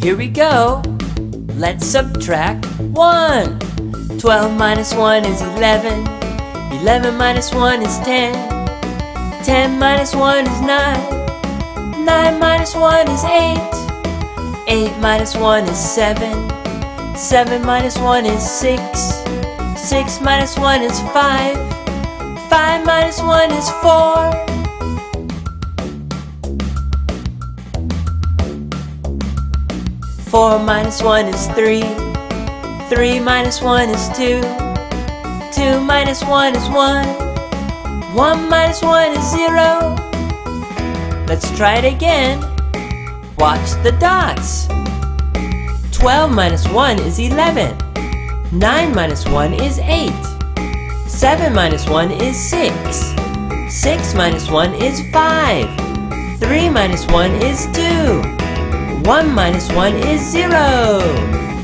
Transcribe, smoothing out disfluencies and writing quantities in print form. Here we go. Let's subtract 1. 12 minus 1 is 11. 11 minus 1 is 10. 10 minus 1 is 9. 9 minus 1 is 8. 8 minus 1 is 7. 7 minus 1 is 6. 6 minus 1 is 5. 5 minus 1 is 4. Four minus one is three. Three minus one is two. Two minus one is one. One minus one is zero. Let's try it again. Watch the dots. 12 minus one is 11. 9 minus one is 8. 7 minus one is 6. 6 minus one is 5. 3 minus one is 2. 1 minus 1 is 0.